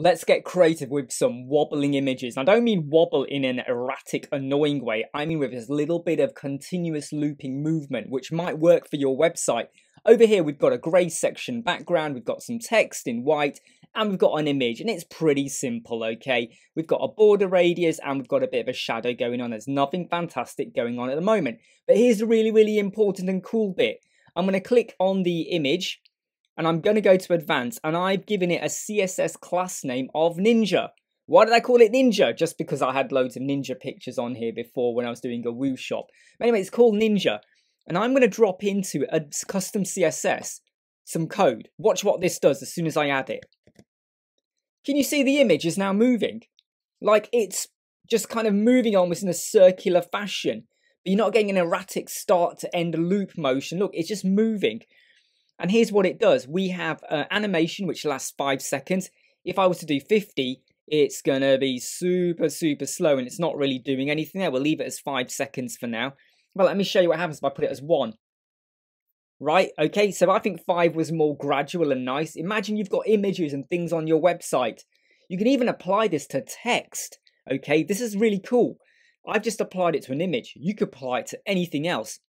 Let's get creative with some wobbling images. And I don't mean wobble in an erratic, annoying way. I mean with this little bit of continuous looping movement, which might work for your website. Over here, we've got a grey section background, we've got some text in white, and we've got an image, and it's pretty simple, okay? We've got a border radius, and we've got a bit of a shadow going on. There's nothing fantastic going on at the moment. But here's the really, really important and cool bit. I'm going to click on the image, and I'm going to go to advanced, and I've given it a CSS class name of Ninja. Why did I call it Ninja? Just because I had loads of Ninja pictures on here before when I was doing a WooShop. But anyway, it's called Ninja. And I'm going to drop into a custom CSS some code. Watch what this does as soon as I add it. Can you see the image is now moving? Like, it's just kind of moving almost in a circular fashion. But you're not getting an erratic start to end loop motion. Look, it's just moving. And here's what it does. We have animation, which lasts 5 seconds. If I was to do 50, it's going to be super, super slow, and it's not really doing anything there. We'll leave it as 5 seconds for now. Well, let me show you what happens if I put it as 1. Right? Okay, so I think 5 was more gradual and nice. Imagine you've got images and things on your website. You can even apply this to text. Okay, this is really cool. I've just applied it to an image. You could apply it to anything else.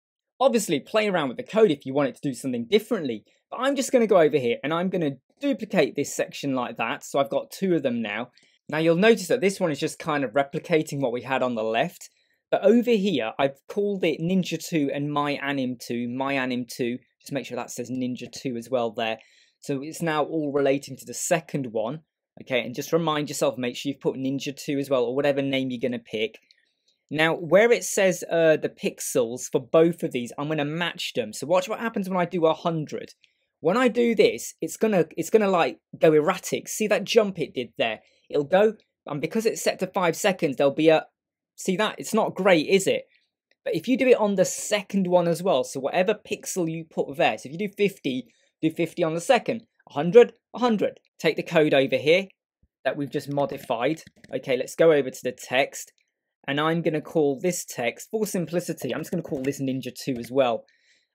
Obviously, play around with the code if you want it to do something differently. But I'm just going to go over here and I'm going to duplicate this section like that. So I've got 2 of them now. Now, you'll notice that this one is just kind of replicating what we had on the left. But over here, I've called it Ninja 2 and MyAnim2. MyAnim2. Just make sure that says Ninja 2 as well there. So it's now all relating to the second one. Okay, and just remind yourself, make sure you've put Ninja 2 as well, or whatever name you're going to pick. Now, where it says the pixels for both of these, I'm going to match them. So watch what happens when I do 100. When I do this, it's gonna like go erratic. See that jump it did there? It'll go, and because it's set to 5 seconds, there'll be a... See that? It's not great, is it? But if you do it on the second one as well, so whatever pixel you put there. So if you do 50 on the second. 100, 100. Take the code over here that we've just modified. Okay, let's go over to the text. And I'm going to call this text, for simplicity, I'm just going to call this Ninja 2 as well.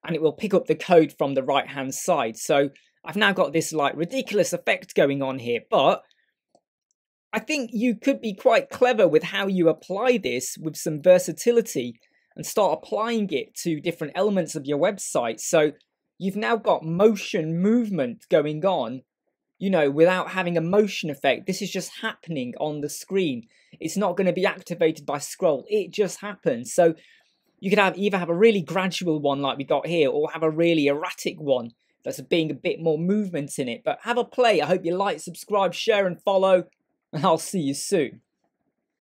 And it will pick up the code from the right-hand side. So I've now got this like ridiculous effect going on here. But I think you could be quite clever with how you apply this with some versatility and start applying it to different elements of your website. So you've now got motion movement going on, you know, without having a motion effect. This is just happening on the screen. It's not going to be activated by scroll. It just happens. So you could have either have a really gradual one like we got here, or have a really erratic one that's being a bit more movement in it. But have a play. I hope you like, subscribe, share and follow, and I'll see you soon.